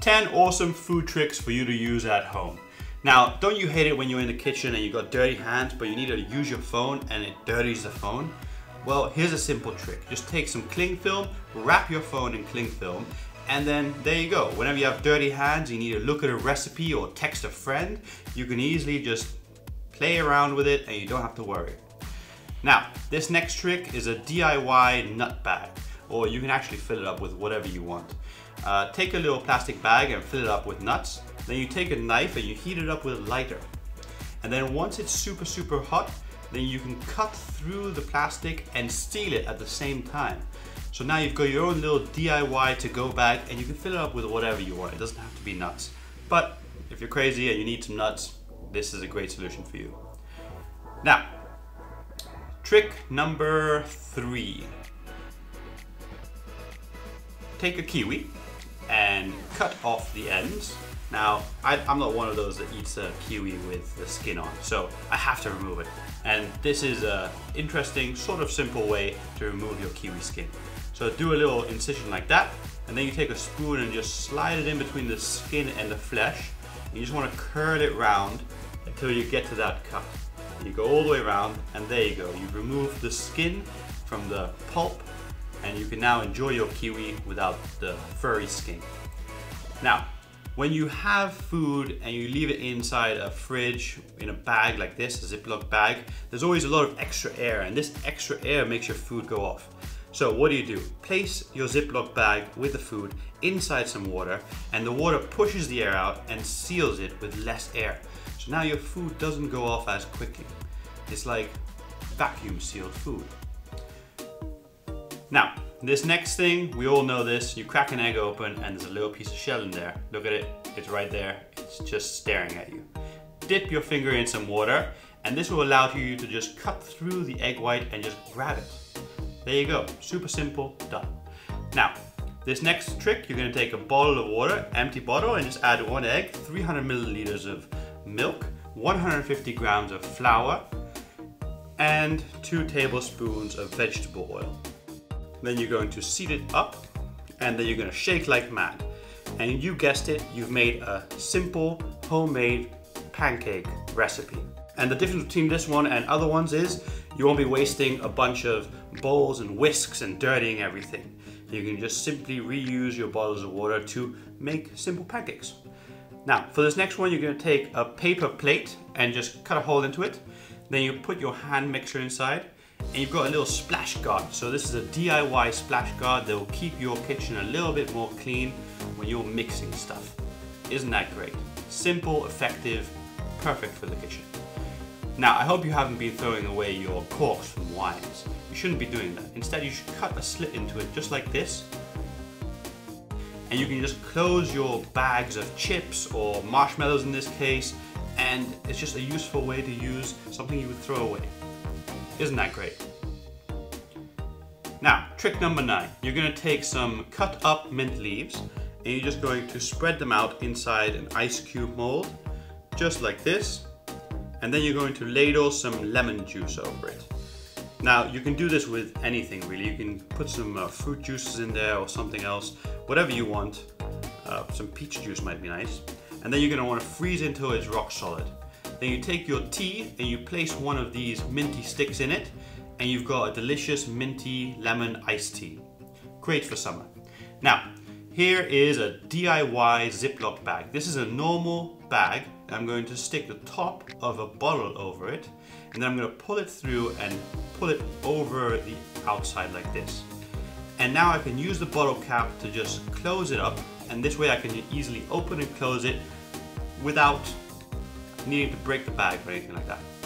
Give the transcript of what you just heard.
10 awesome food tricks for you to use at home. Now, don't you hate it when you're in the kitchen and you got dirty hands, but you need to use your phone and it dirties the phone? Well, here's a simple trick. Just take some cling film, wrap your phone in cling film, and then there you go. Whenever you have dirty hands, you need to look at a recipe or text a friend, you can easily just play around with it and you don't have to worry. Now, this next trick is a DIY nut bag, or you can actually fill it up with whatever you want. Take a little plastic bag and fill it up with nuts. Then you take a knife and you heat it up with a lighter. And then once it's super, super hot, then you can cut through the plastic and steal it at the same time. So now you've got your own little DIY to-go bag and you can fill it up with whatever you want. It doesn't have to be nuts. But if you're crazy and you need some nuts, this is a great solution for you. Now, trick number 3. Take a kiwi and cut off the ends. Now, I'm not one of those that eats a kiwi with the skin on, so I have to remove it. And this is an interesting, sort of simple way to remove your kiwi skin. So do a little incision like that, and then you take a spoon and just slide it in between the skin and the flesh. And you just want to curl it round until you get to that cut. You go all the way around, and there you go. You've removed the skin from the pulp, and you can now enjoy your kiwi without the furry skin. Now, when you have food and you leave it inside a fridge in a bag like this, a Ziploc bag, there's always a lot of extra air, and this extra air makes your food go off. So what do? Place your Ziploc bag with the food inside some water, and the water pushes the air out and seals it with less air. So now your food doesn't go off as quickly. It's like vacuum sealed food. Now, this next thing, we all know this, you crack an egg open and there's a little piece of shell in there. Look at it, it's right there, it's just staring at you. Dip your finger in some water and this will allow you to just cut through the egg white and just grab it. There you go, super simple, done. Now, this next trick, you're gonna take a bottle of water, empty bottle, and just add 1 egg, 300 milliliters of milk, 150 grams of flour, and 2 tablespoons of vegetable oil. Then you're going to seat it up and then you're going to shake like mad. And you guessed it, you've made a simple homemade pancake recipe. And the difference between this one and other ones is you won't be wasting a bunch of bowls and whisks and dirtying everything. You can just simply reuse your bottles of water to make simple pancakes. Now, for this next one, you're going to take a paper plate and just cut a hole into it. Then you put your hand mixture inside. And you've got a little splash guard. So this is a DIY splash guard that will keep your kitchen a little bit more clean when you're mixing stuff. Isn't that great? Simple, effective, perfect for the kitchen. Now, I hope you haven't been throwing away your corks from wines. You shouldn't be doing that. Instead, you should cut a slit into it just like this. And you can just close your bags of chips or marshmallows in this case. And it's just a useful way to use something you would throw away. Isn't that great? Now, trick number 9. You're gonna take some cut up mint leaves and you're just going to spread them out inside an ice cube mold, just like this. And then you're going to ladle some lemon juice over it. Now, you can do this with anything really. You can put some fruit juices in there or something else, whatever you want. Some peach juice might be nice. And then you're gonna wanna freeze until it's rock solid. Then you take your tea and you place one of these minty sticks in it and you've got a delicious minty lemon iced tea. Great for summer. Now, here is a DIY Ziploc bag. This is a normal bag. I'm going to stick the top of a bottle over it and then I'm going to pull it through and pull it over the outside like this. And now I can use the bottle cap to just close it up, and this way I can easily open and close it without needing to break the bag or anything like that.